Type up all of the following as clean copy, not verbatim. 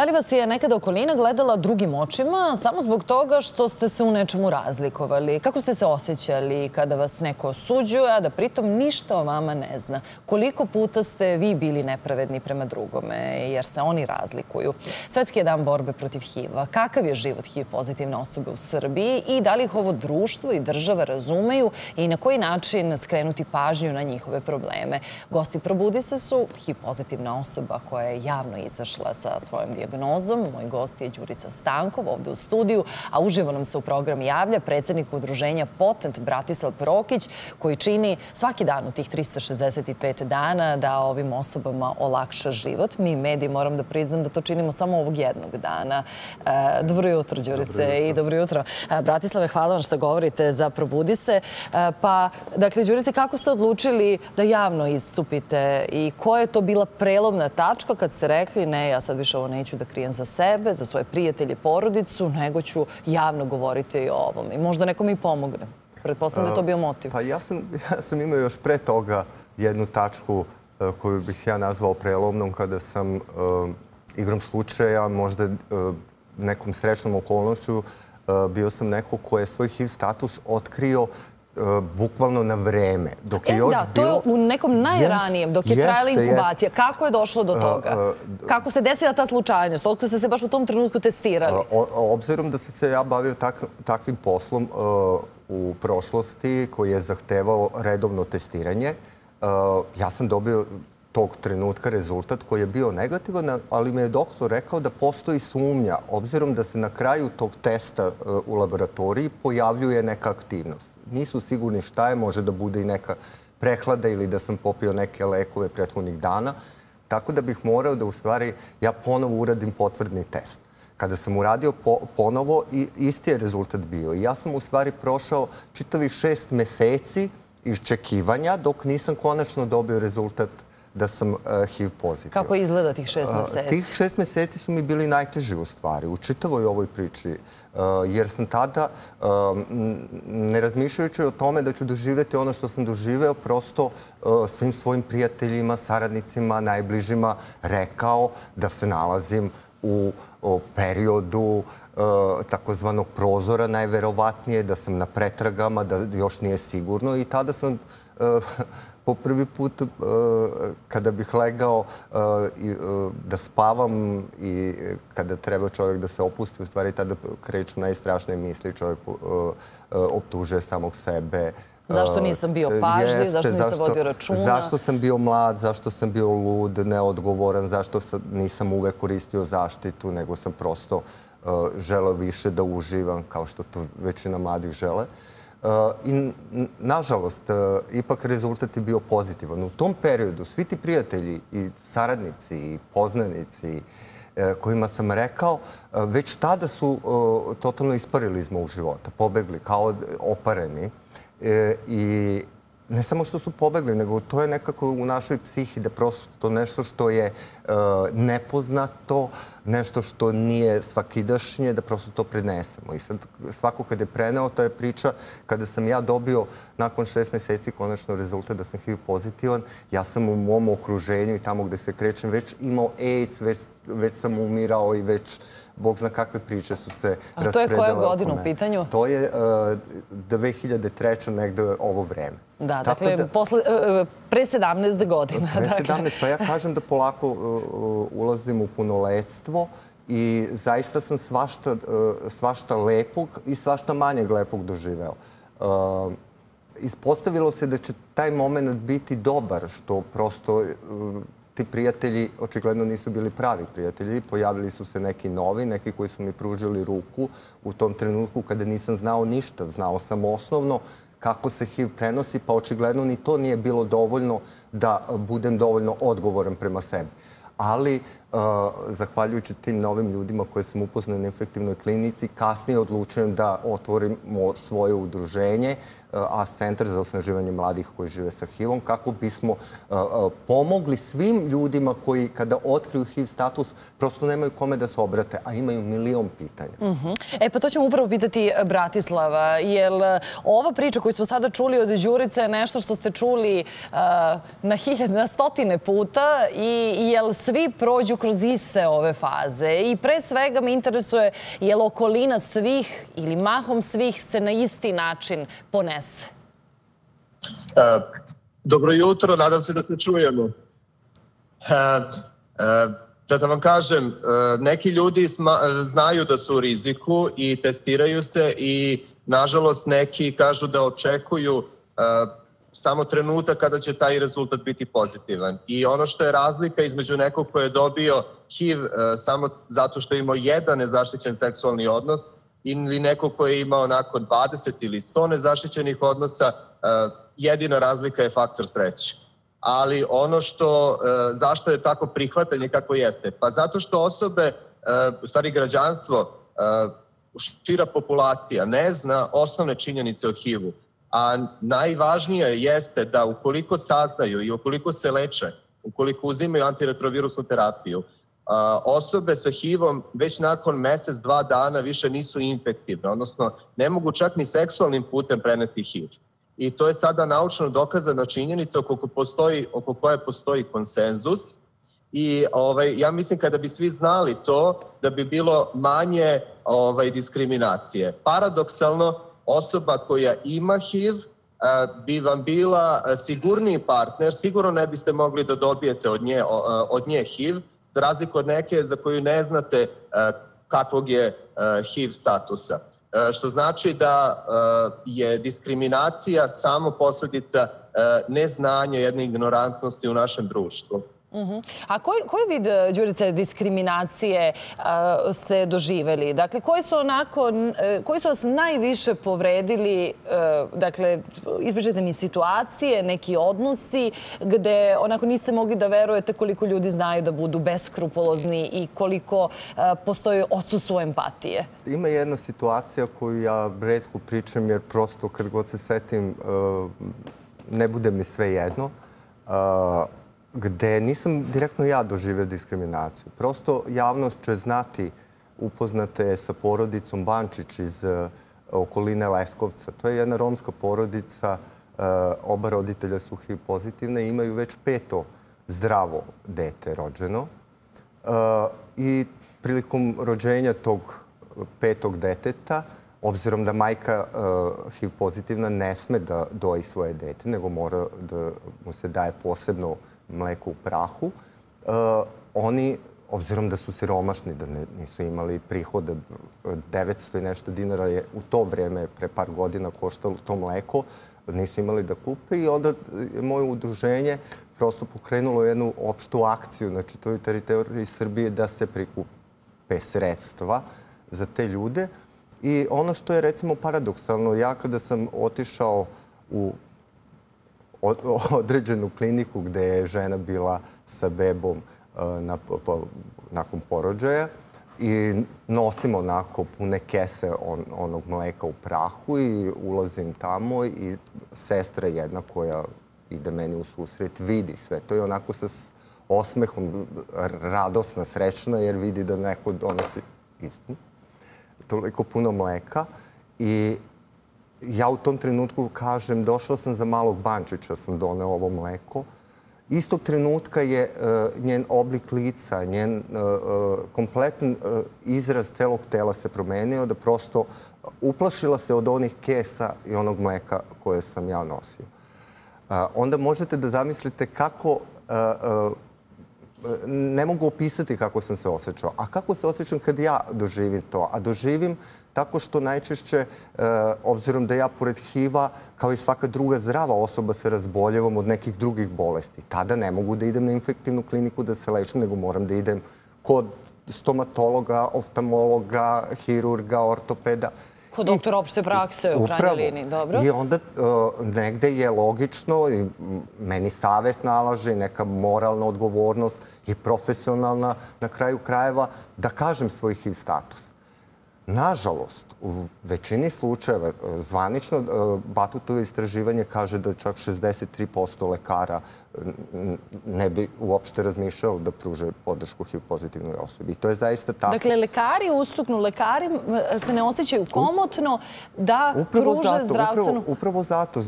Da li vas je nekada okolina gledala drugim očima samo zbog toga što ste se u nečemu razlikovali? Kako ste se osjećali kada vas neko osuđuje, a da pritom ništa o vama ne zna? Koliko puta ste vi bili nepravedni prema drugome, jer se oni razlikuju? Svetski je dan borbe protiv HIV-a. Kakav je život HIV-pozitivne osobe u Srbiji i da li ih ovo društvo i država razumeju i na koji način skrenuti pažnju na njihove probleme? Gosti Probudi se su HIV-pozitivna osoba koja je javno izašla sa svojom dijagnozom. Moj gost je Đurica Stankov ovde u studiju, a uživo nam se u program javlja predsjednik udruženja Potent Bratislav Prokić, koji čini svaki dan u tih 365 dana da ovim osobama olakša život. Mi mediji, moram da priznam da to činimo samo ovog jednog dana. Dobro jutro, Đurice, i dobro jutro. Bratislave, hvala vam što govorite za Probudi se. Pa, dakle, Đurice, kako ste odlučili da javno istupite i koja je to bila prelomna tačka kad ste rekli ne, ja sad više ovo neću da krijem za sebe, za svoje prijatelje, porodicu, nego ću javno govoriti i o ovom. I možda nekom i pomogne. Pretpostavljam da je to bio motiv. Pa ja sam imao još pre toga jednu tačku koju bih ja nazvao prelomnom, kada sam igrom slučaja, možda nekom srećnom okolnošću, bio sam neko ko je svoj HIV status otkrio bukvalno na vreme. Da, to je u nekom najranijem, dok je trajala inkubacija. Kako je došlo do toga? Kako se desila ta slučajnost? Toliko ste se baš u tom trenutku testirali? Obzirom da sam se ja bavio takvim poslom u prošlosti koji je zahtevao redovno testiranje, ja sam dobio tog trenutka rezultat koji je bio negativan, ali me je doktor rekao da postoji sumnja, obzirom da se na kraju tog testa u laboratoriji pojavljuje neka aktivnost. Nisu sigurni šta je, može da bude i neka prehlada ili da sam popio neke lekove prethodnih dana, tako da bih morao da u stvari ja ponovo uradim potvrdni test. Kada sam uradio ponovo, isti je rezultat bio. Ja sam u stvari prošao čitavi 6 meseci iščekivanja dok nisam konačno dobio rezultat da sam HIV pozitiv. Kako izgleda tih 6 meseci? Tih 6 meseci su mi bili najteži u stvari, u čitavoj ovoj priči, jer sam tada, ne razmišljajući o tome da ću doživjeti ono što sam doživeo, prosto svim svojim prijateljima, saradnicima, najbližima rekao da se nalazim u periodu takozvanog prozora, najverovatnije, da sam na pretragama, da još nije sigurno, i tada sam po prvi put, kada bih legao da spavam i kada treba čovjek da se opusti, u stvari tada kreću najstrašnije misli, čovjek optužuje samog sebe. Zašto nisam bio pažljiv, zašto nisam vodio računa? Zašto sam bio mlad, zašto sam bio lud, neodgovoran, zašto nisam uvek koristio zaštitu, nego sam prosto želeo više da uživam, kao što to većina mladih žele. I nažalost, ipak rezultat je bio pozitivan. U tom periodu svi ti prijatelji i saradnici i poznanici kojima sam rekao, već tada su totalno isparili iz mog života, pobegli kao opareni. I ne samo što su pobegli, nego to je nekako u našoj psihi, da prosto to nešto što je nepoznato, nešto što nije svakidašnje, da prosto to prenesemo. I sad svako kada je preneo, to je priča. Kada sam ja dobio nakon 6 meseci konačno rezultat da sam HIV pozitivan, ja sam u mom okruženju i tamo gde se krećem već imao AIDS, već sam umirao i već Bog zna kakve priče su se raspredale. A to je koja godina u pitanju? To je 2003. negde ovo vreme. Da, dakle, pre 17 godina. Pre 17, pa ja kažem da polako ulazim u punoletstvo i zaista sam svašta lepog i svašta manjeg lepog doživeo. Ispostavilo se da će taj moment biti dobar, što prosto ti prijatelji očigledno nisu bili pravi prijatelji. Pojavili su se neki novi, neki koji su mi pružili ruku u tom trenutku kada nisam znao ništa. Znao sam osnovno kako se HIV prenosi, pa očigledno ni to nije bilo dovoljno da budem dovoljno odgovoran prema sebi. Ali, zahvaljujući tim novim ljudima koje sam upoznao na infektivnoj klinici, kasnije odlučujem da otvorimo svoje udruženje, AS Centar za osnaživanje mladih koji žive sa HIV-om, kako bismo pomogli svim ljudima koji kada otkriju HIV status prosto nemaju kome da se obrate, a imaju milion pitanja. E pa to ćemo upravo pitati Bratislava, jer ova priča koju smo sada čuli od Đurice je nešto što ste čuli na stotine puta i jel svi prođu kroz iste ove faze i pre svega me interesuje je li okolina svih ili mahom svih se na isti način ponese? Dobro jutro, nadam se da se čujemo. Da vam kažem, neki ljudi znaju da su u riziku i testiraju se i nažalost neki kažu da očekuju samo trenutak kada će taj rezultat biti pozitivan. I ono što je razlika između nekog koji je dobio HIV samo zato što je imao jedan nezaštićen seksualni odnos ili nekog koji je imao onako 20 ili 100 nezaštićenih odnosa, jedina razlika je faktor sreće. Ali ono što, zašto je tako prihvatanje kako jeste? Pa zato što osobe, u stvari građanstvo, šira populacija ne zna osnovne činjenice o HIV-u. A najvažnije jeste da ukoliko saznaju i ukoliko se leče, ukoliko uzimaju antiretrovirusnu terapiju, osobe sa HIV-om već nakon mesec, dva dana više nisu infektivne, odnosno ne mogu čak ni seksualnim putem preneti HIV. I to je sada naučno dokazana činjenica oko koje postoji konsenzus. I ja mislim kada bi svi znali to, da bi bilo manje diskriminacije. Paradoksalno, osoba koja ima HIV bi vam bila sigurniji partner, sigurno ne biste mogli da dobijete od nje HIV, za razliku od neke za koju ne znate kakvog je HIV statusa. Što znači da je diskriminacija samo posljedica neznanja, jedne ignorantnosti u našem društvu. A koji vid, Đurice, diskriminacije ste doživeli? Dakle, koji su vas najviše povredili, dakle, ispričajte mi situacije, neki odnosi, gde onako niste mogli da verujete koliko ljudi znaju da budu beskrupulozni i koliko postoji odsustvo empatije? Ima jedna situacija koju ja retko pričam, jer prosto kad god se setim ne bude mi sve jedno. Gde nisam direktno ja doživio diskriminaciju. Prosto javnost će znati, upoznate je sa porodicom Bančić iz okoline Leskovca. To je jedna romska porodica, oba roditelja su HIV pozitivne i imaju već peto zdravo dete rođeno. I prilikom rođenja tog petog deteta, obzirom da majka HIV pozitivna ne sme da doji svoje dete, nego mora da mu se daje posebno mleko u prahu, oni, obzirom da su siromašni, da nisu imali prihoda, 900 i nešto dinara je u to vrijeme, pre par godina, koštalo to mleko, nisu imali da kupe i onda je moje udruženje prosto pokrenulo jednu opštu akciju na čitavoj teritoriji Srbije da se prikupe sredstva za te ljude. I ono što je, recimo, paradoksalno, ja kada sam otišao u određenu kliniku gde je žena bila sa bebom nakon porođaja i nosim onako pune kese onog mleka u prahu i ulazim tamo i sestra jedna koja ide meni u susret vidi sve to i onako sa osmehom, radosna, srećna, jer vidi da neko donosi toliko puno mleka. I ja u tom trenutku kažem, došao sam za malog Bančića, sam doneo ovo mleko. Istog trenutka je njen oblik lica, njen kompletan izraz celog tela se promenio, da prosto uplašila se od onih kesa i onog mleka koje sam ja nosio. Onda možete da zamislite kako, ne mogu opisati kako sam se osjećao, a kako se osjećam kad ja doživim to, a doživim tako što najčešće, obzirom da ja pored HIV-a, kao i svaka druga zdrava osoba, se razboljevam od nekih drugih bolesti. Tada ne mogu da idem na infektivnu kliniku da se lečim, nego moram da idem kod stomatologa, oftalmologa, hirurga, ortopeda. Kod doktora opšte prakse u krajnjoj liniji, dobro. I onda negde je logično, i meni savest nalaže, neka moralna odgovornost i profesionalna na kraju krajeva, da kažem svoj HIV status. Nažalost, u većini slučajeva, zvanično Batutovo istraživanje kaže da čak 63% lekara ne bi uopšte razmišljalo da pruže podršku HIV pozitivnoj osobi. I to je zaista tako. Dakle, lekari ustuknu, lekari se ne osjećaju komotno da pruže zdravstvenu... Upravo zato,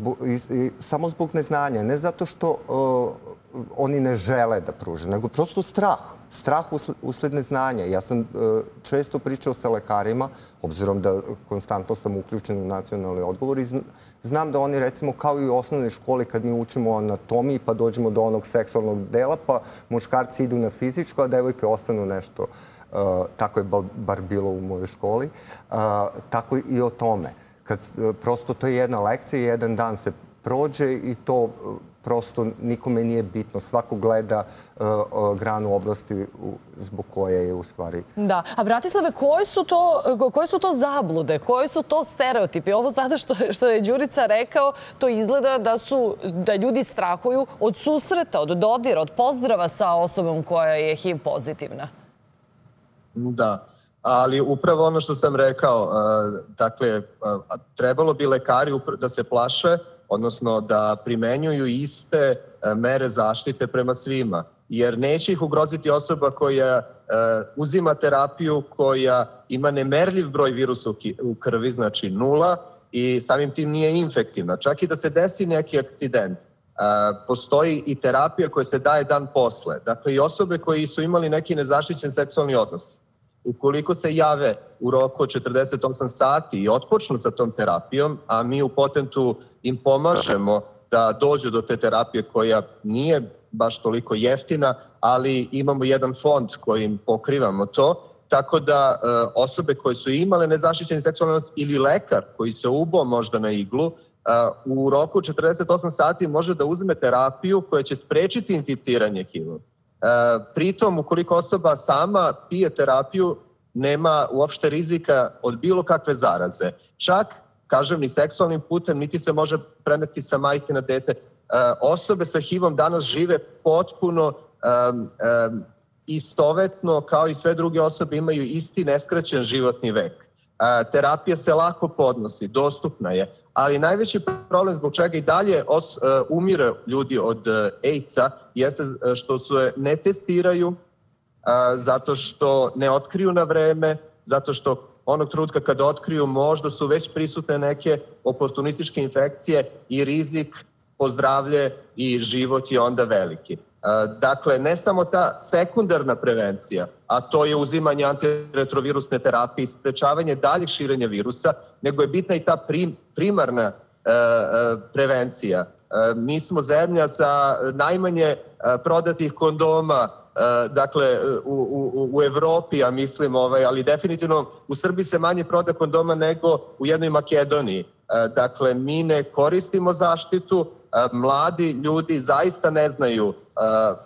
samo zbog neznanja. Ne zato što oni ne žele da pruže, nego prosto strah. Strah usled neznanja. Ja sam često pričao sa lekarima, obzirom da konstantno sam uključen u nacionalni odgovor i znam da oni, recimo, kao i u osnovnoj školi kad mi učimo o anatomiji pa dođemo do onog seksualnog dela, pa muškarci idu na fizičko, a devojke ostanu nešto. Tako je bar bilo u mojoj školi. Tako i o tome. Prosto to je jedna lekcija, jedan dan se prođe i to prosto nikome nije bitno. Svako gleda granu oblasti zbog koje je u stvari... Da. A Bratislave, koje su to zablude? Koje su to stereotipi? Ovo sada što je Đurica rekao, to izgleda da ljudi strahuju od susreta, od dodira, od pozdrava sa osobom koja je HIV pozitivna. Da. Ali upravo ono što sam rekao, dakle, trebalo bi lekari da se plaše, odnosno da primenjuju iste mere zaštite prema svima. Jer neće ih ugroziti osoba koja uzima terapiju, koja ima nemerljiv broj virusa u krvi, znači 0, i samim tim nije infektivna. Čak i da se desi neki akcident, postoji i terapija koja se daje dan posle. Dakle, i osobe koji su imali neki nezaštićen seksualni odnos. Ukoliko se jave u roku od 48 sati i otpočnu sa tom terapijom, a mi u Potentu im pomažemo da dođu do te terapije koja nije baš toliko jeftina, ali imamo jedan fond kojim pokrivamo to, tako da osobe koje su imale nezaštićeni seksualni odnos ili lekar koji se ubao možda na iglu, u roku 48 sati može da uzme terapiju koja će sprečiti inficiranje HIV-om. Pritom, ukoliko osoba sama pije terapiju, nema uopšte rizika od bilo kakve zaraze. Čak, kažem, ni seksualnim putem, niti se može preneti sa majke na dete. Osobe sa HIV-om danas žive potpuno istovetno, kao i sve druge osobe, imaju isti neskraćen životni vek. Terapija se lako podnosi, dostupna je, ali najveći problem zbog čega i dalje umire ljudi od AIDS-a jeste što se ne testiraju, zato što ne otkriju na vreme, zato što onog trenutka kada otkriju možda su već prisutne neke oportunističke infekcije i rizik po zdravlje i život je onda veliki. Dakle, ne samo ta sekundarna prevencija, a to je uzimanje antiretrovirusne terapije i sprečavanje daljih širenja virusa, nego je bitna i ta primarna prevencija. Mi smo zemlja sa najmanje prodatih kondoma, dakle, u Evropi, ja mislim, ali definitivno u Srbiji se manje proda kondoma nego u jednoj Makedoniji. Dakle, mi ne koristimo zaštitu, mladi ljudi zaista ne znaju,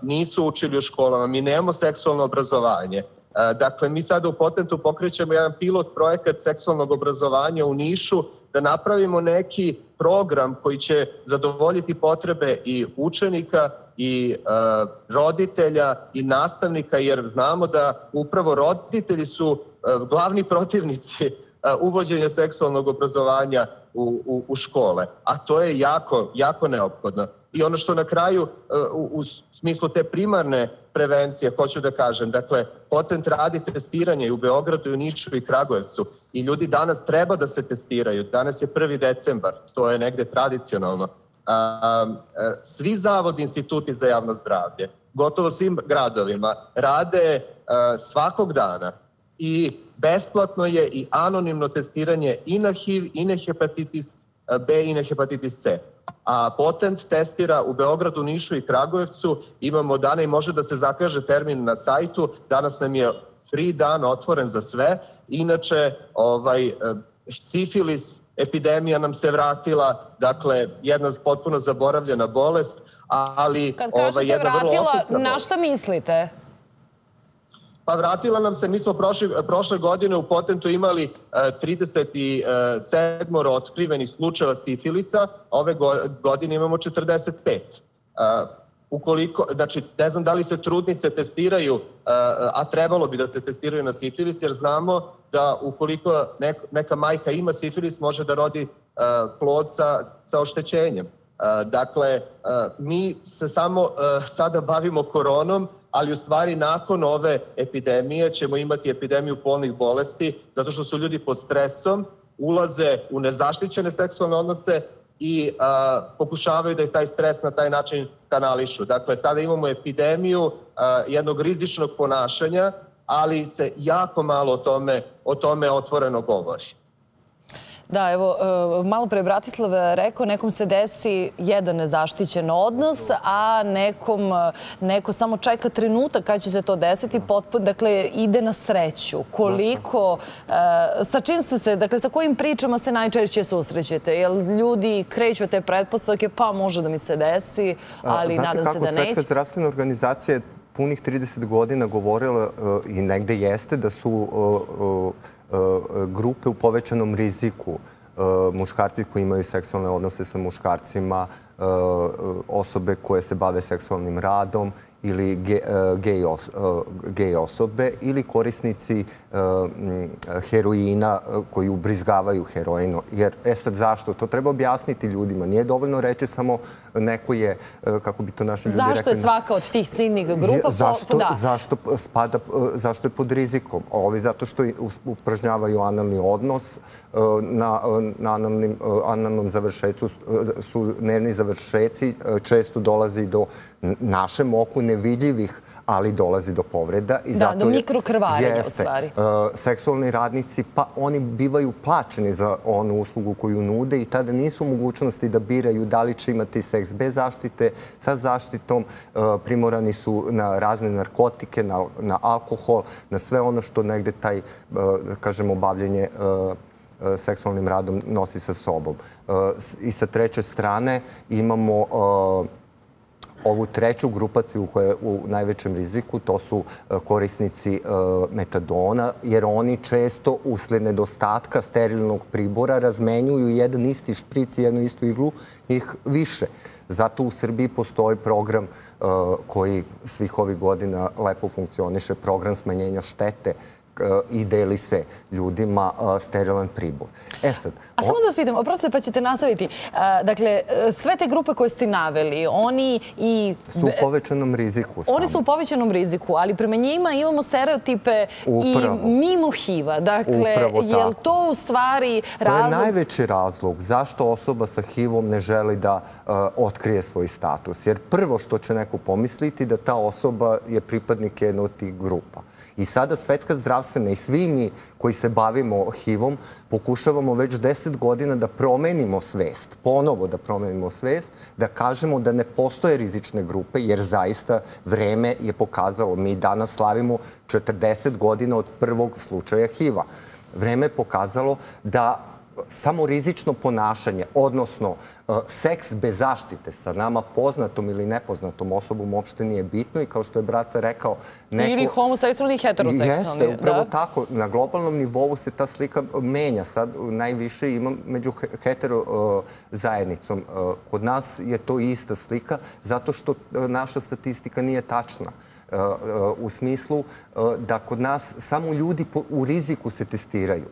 nisu učili u školama, mi nemamo seksualno obrazovanje. Dakle, mi sada u Potentu pokrećemo jedan pilot projekat seksualnog obrazovanja u Nišu da napravimo neki program koji će zadovoljiti potrebe i učenika i roditelja i nastavnika, jer znamo da upravo roditelji su glavni protivnici uvođenja seksualnog obrazovanja u škole, a to je jako, jako neophodno. I ono što na kraju, u smislu te primarne prevencije, hoću da kažem, dakle, Potent radi testiranje u Beogradu, u Nišu i Kragujevcu i ljudi danas treba da se testiraju. Danas je 1. decembar, to je negde tradicionalno. Svi zavodi, instituti za javno zdravlje, gotovo svim gradovima, rade svakog dana i besplatno je i anonimno testiranje i na HIV, i na hepatitis B, i na hepatitis C. A Potent testira u Beogradu, Nišu i Kragujevcu. Imamo dana i može da se zakaže termin na sajtu. Danas nam je free dan otvoren za sve. Inače, sifilis, epidemija nam se vratila, dakle, jedna potpuno zaboravljena bolest, ali jedna vrlo opisna bolest. Kad kažete vratila, na šta mislite? Pa vratila nam se, mi smo prošle godine u Potentu imali 37 otkrivenih slučajeva sifilisa, ove godine imamo 45. Ukoliko, znači, ne znam da li se trudnice testiraju, a trebalo bi da se testiraju na sifilis, jer znamo da ukoliko neka majka ima sifilis, može da rodi plod sa oštećenjem. Dakle, mi se samo sada bavimo koronom, ali u stvari nakon ove epidemije ćemo imati epidemiju polnih bolesti zato što su ljudi pod stresom, ulaze u nezaštićene seksualne odnose, i pokušavaju da taj stres na taj način kanališu. Dakle, sada imamo epidemiju jednog rizičnog ponašanja, ali se jako malo o tome otvoreno govori. Da, evo, malo pre Bratislav rekao, nekom se desi jedan nezaštićen odnos, a neko samo čeka trenutak kada će se to desiti, dakle, ide na sreću. Koliko, sa čim ste se, dakle, sa kojim pričama se najčešće susrećete? Jer ljudi kreću te pretpostavke, pa može da mi se desi, ali nadam se da neće. Znate kako, Svetska zdravstvena organizacija je punih 30 godina govorila, i negde jeste, da su grupe u povećanom riziku, muškarci koji imaju seksualne odnose sa muškarcima, osobe koje se bave seksualnim radom ili gej osobe ili korisnici heroina koji ubrizgavaju heroin. Jer, sad zašto? To treba objasniti ljudima. Nije dovoljno reći samo neko je, kako bi to naši ljudi rekli... Zašto je svaka od tih ciljnih grupa? Zašto je pod rizikom? Zato što upražnjavaju analni odnos, na analnom završecu su nervni završeci, često dolazi do našem oku nevidljivih, ali dolazi do povreda. Da, do mikrokrvarenja u stvari. Seksualni radnici, pa oni bivaju plaćeni za onu uslugu koju nude i tada nisu mogućnosti da biraju da li će imati seks bez zaštite, sa zaštitom, primorani su na razne narkotike, na alkohol, na sve ono što negde taj, kažemo, bavljenje seksualnim radom nosi sa sobom. I sa treće strane imamo ovu treću grupaciju koja je u najvećem riziku, to su korisnici metadona, jer oni često usled nedostatka sterilnog pribora razmenjuju jedan isti špric i jednu istu iglu, ih više. Zato u Srbiji postoji program koji svih ovih godina lepo funkcioniše, program smanjenja štete, i deli se ljudima sterilan pribor. A samo da vas pitam, oprostite, pa ćete nastaviti. Dakle, sve te grupe koje ste naveli, oni i... Su u povećanom riziku. Oni su u povećanom riziku, ali prema njima imamo stereotipe i mimo HIV-a. Dakle, je li to u stvari razlog? To je najveći razlog zašto osoba sa HIV-om ne želi da otkrije svoj status. Jer prvo što će neko pomisliti je da ta osoba je pripadnik jedne od tih grupa. I sada Svetska zdravstvena i svi mi koji se bavimo HIV-om pokušavamo već 10 godina da promenimo svest, ponovo da promenimo svest, da kažemo da ne postoje rizične grupe, jer zaista vreme je pokazalo. Mi danas slavimo 40 godina od prvog slučaja HIV-a. Vreme je pokazalo da samo rizično ponašanje, odnosno seks bez zaštite sa nama poznatom ili nepoznatom osobom uopšte nije bitno i kao što je Braca rekao... Ili homoseksualni i heteroseksualni. Jeste, upravo tako. Na globalnom nivou se ta slika menja. Sad najviše imam među hetero zajednicom. Kod nas je to ista slika zato što naša statistika nije tačna. U smislu da kod nas samo ljudi u riziku se testiraju.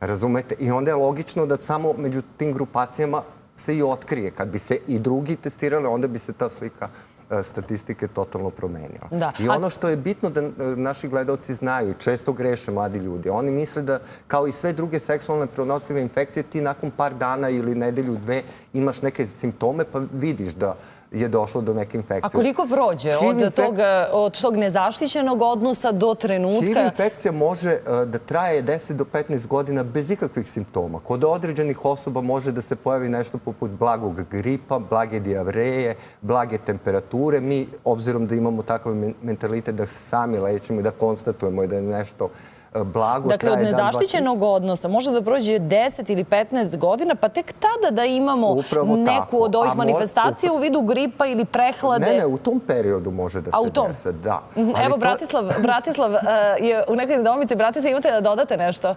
Razumete? I onda je logično da samo među tim grupacijama se i otkrije. Kad bi se i drugi testirali, onda bi se ta slika statistike totalno promenila. I ono što je bitno da naši gledalci znaju, često greše mladi ljudi, oni misle da kao i sve druge seksualne prenosive infekcije ti nakon par dana ili nedelju, dve imaš neke simptome pa vidiš da je došlo do neke infekcije. A koliko prođe od tog nezaštićenog odnosa do trenutka? HIV infekcija može da traje 10 do 15 godina bez ikakvih simptoma. Kod određenih osoba može da se pojavi nešto poput blagog gripa, blage dijareje, blage temperature. Mi, obzirom da imamo takav mentalitet da se sami lečimo i da konstatujemo da je nešto blago. Dakle, od nezaštićenog odnosa može da prođe 10 ili 15 godina, pa tek tada da imamo neku od ovih manifestacija u vidu gripa ili prehlade. Ne, u tom periodu može da se desi, da. Evo, Bratislav, u nekoj nedomici, Bratislav, imate da dodate nešto?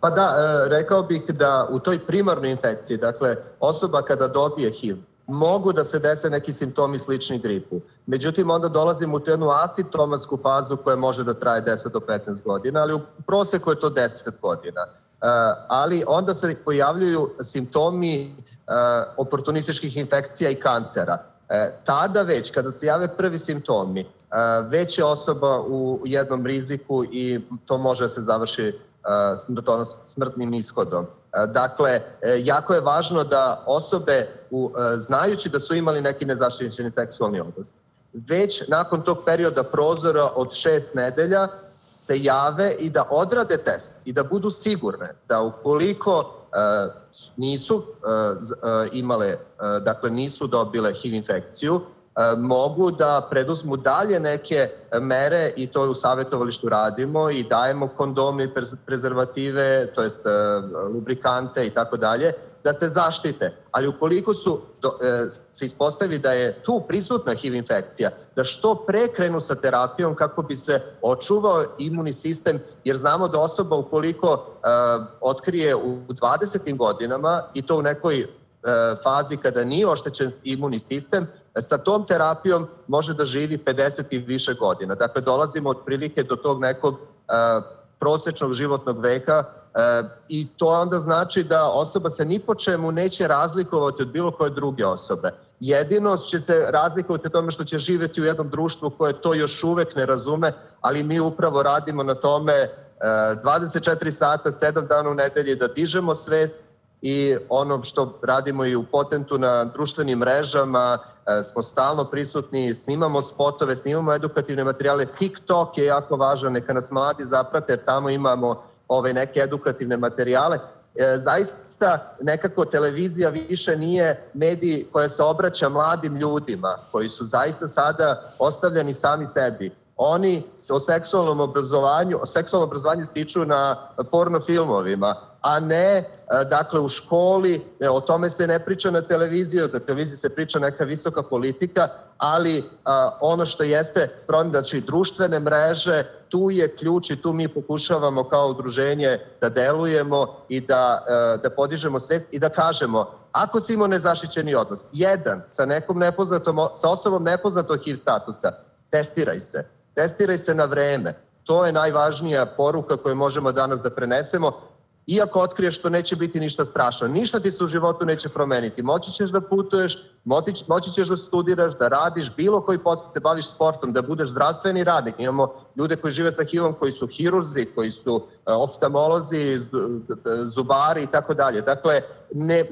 Pa da, rekao bih da u toj primarnoj infekciji, dakle, osoba kada dobije HIV, mogu da se dese neki simptomi slični gripu. Međutim, onda dolazimo u tu jednu asimptomatsku fazu koja može da traje 10 do 15 godina, ali u proseku je to 10 godina. Ali onda se pojavljuju simptomi oportunističkih infekcija i kancera. Tada već, kada se jave prvi simptomi, već je osoba u jednom riziku i to može da se završi smrtnim ishodom. Dakle, jako je važno da osobe, znajući da su imali neki nezaštićeni seksualni odnos, već nakon tog perioda prozora od 6 nedelja se jave i da odrade test i da budu sigurne da ukoliko nisu imale, dakle nisu dobile HIV infekciju, mogu da preduzmu dalje neke mere i to u savjetovalištu radimo i dajemo kondomi, prezervative, to jest lubrikante i tako dalje, da se zaštite. Ali ukoliko se ispostavi da je tu prisutna HIV infekcija, da što pre krenu sa terapijom kako bi se očuvao imunni sistem, jer znamo da osoba ukoliko otkrije u 20. godinama i to u nekoj fazi kada nije oštećen imunni sistem, sa tom terapijom može da živi 50 i više godina. Dakle, dolazimo otprilike do tog nekog prosečnog životnog veka i to onda znači da osoba se ni po čemu neće razlikovati od bilo koje druge osobe. Jedino će se razlikovati od tome što će živjeti u jednom društvu koje to još uvek ne razume, ali mi upravo radimo na tome 24 sata, 7 dana u nedelji da dižemo svest i ono što radimo i u Potentu na društvenim mrežama, smo stalno prisutni, snimamo spotove, snimamo edukativne materijale. TikTok je jako važan, neka nas mladi zaprate jer tamo imamo neke edukativne materijale. Zaista nekako televizija više nije medij koja se obraća mladim ljudima koji su zaista sada ostavljeni sami sebi. Oni o seksualnom obrazovanju, seksualno obrazovanje stiču na porno filmovima, a ne dakle u školi, o tome se ne priča na televiziji, na televiziji se priča neka visoka politika, ali ono što jeste problem, znači društvene mreže, tu je ključ i tu mi pokušavamo kao udruženje da delujemo i da podižemo svest i da kažemo, ako si imao nezaštićeni odnos, jedan sa osobom nepoznatog HIV statusa, testiraj se. Testiraj se na vreme. To je najvažnija poruka koju možemo danas da prenesemo. Iako otkriješ, to neće biti ništa strašno. Ništa ti se u životu neće promeniti. Moći ćeš da putuješ, moći ćeš da studiraš, da radiš, bilo koji posao, se baviš sportom, da budeš zdravstveni radnik. Imamo ljude koji žive sa HIV-om, koji su hirurzi, koji su oftalmolozi, zubari i tako dalje. Dakle,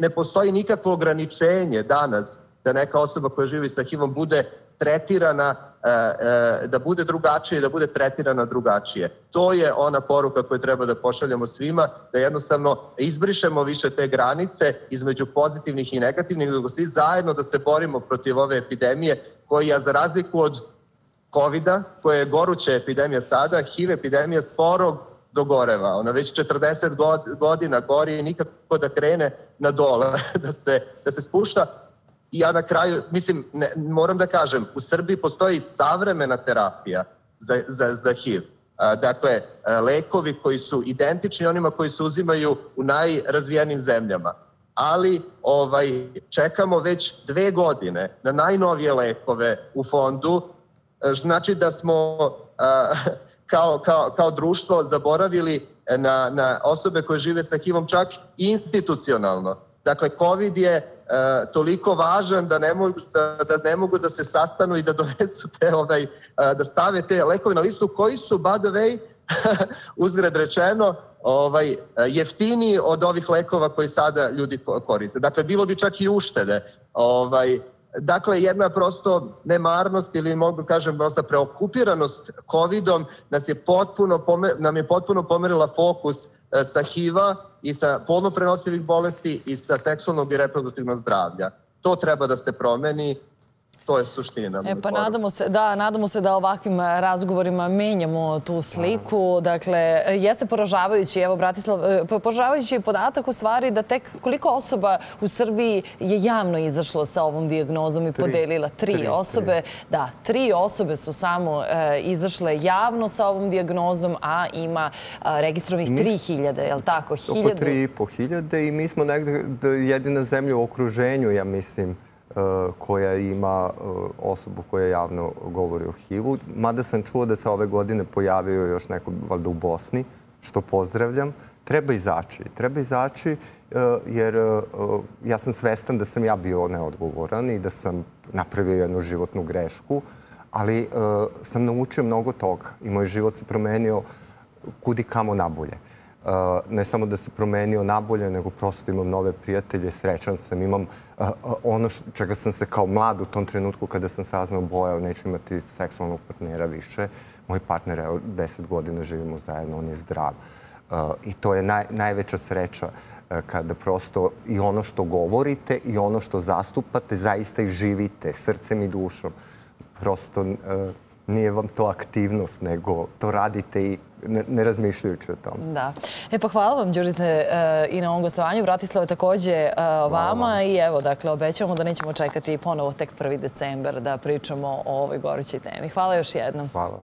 ne postoji nikakvo ograničenje danas da neka osoba koja živi sa HIV-om bude tretirana, da bude drugačije i da bude tretirana drugačije. To je ona poruka koju treba da pošaljamo svima, da jednostavno izbrišemo više te granice između pozitivnih i negativnih, nego svi zajedno da se borimo protiv ove epidemije koja, za razliku od COVID-a, koja je goruća epidemija sada, HIV epidemija sporo dogoreva. Ona već 40 godina gori i nikako da krene na dole, da se spušta. I ja na kraju, mislim, moram da kažem, u Srbiji postoji savremena terapija za HIV. Dakle, lekovi koji su identični onima koji se uzimaju u najrazvijenim zemljama. Ali čekamo već 2 godine na najnovije lekove u fondu. Znači da smo kao društvo zaboravili na osobe koje žive sa HIV-om čak i institucionalno. Dakle, COVID je toliko važan da ne mogu da se sastanu i da donesu da stave te lekove na listu koji su, by the way, uzgred rečeno, jeftiniji od ovih lekova koji sada ljudi koriste. Dakle, bilo bi čak i uštede. Dakle, jedna prosto nemarnost ili mogu kažem prosto preokupiranost COVID-om nam je potpuno pomerila fokus sa HIV-a i sa polno prenosivih bolesti i sa seksualnog i reproduktivnog zdravlja. To treba da se promeni, to je suština. Pa nadamo se da ovakvim razgovorima menjamo tu sliku. Dakle, jeste poražavajući, evo Bratislav, poražavajući je podatak u stvari da tek koliko osoba u Srbiji je javno izašlo sa ovom dijagnozom i podelila 3 osobe. Da, 3 osobe su samo izašle javno sa ovom dijagnozom, a ima registrovanih 3.000, je li tako? Oko 3.500 i mi smo negdje jedina zemlja u okruženju, ja mislim, koja ima osobu koja javno govori o HIV-u. Mada sam čuo da se ove godine pojavio još neko, valjda u Bosni, što pozdravljam. Treba izaći. Treba izaći jer ja sam svestan da sam ja bio neodgovoran i da sam napravio jednu životnu grešku, ali sam naučio mnogo toga i moj život se promenio kud i kamo nabolje. ne samo da se promenio nabolje, nego prosto imam nove prijatelje, srećan sam, imam ono čega sam se kao mlad u tom trenutku kada sam saznao bojao, neću imati seksualnog partnera više. Moj partner, evo, 10 godina živimo zajedno, on je zdrav. I to je najveća sreća kada prosto i ono što govorite i ono što zastupate zaista i živite srcem i dušom. Prosto nije vam to aktivnost, nego to radite i ne razmišljajući o tom. Da. E pa hvala vam, Đurice, i na ovom gostovanju. Bratislave takođe vama. I evo, dakle, obećavamo da nećemo čekati ponovo tek 1. decembar da pričamo o ovoj gorućoj temi. Hvala još jednom. Hvala.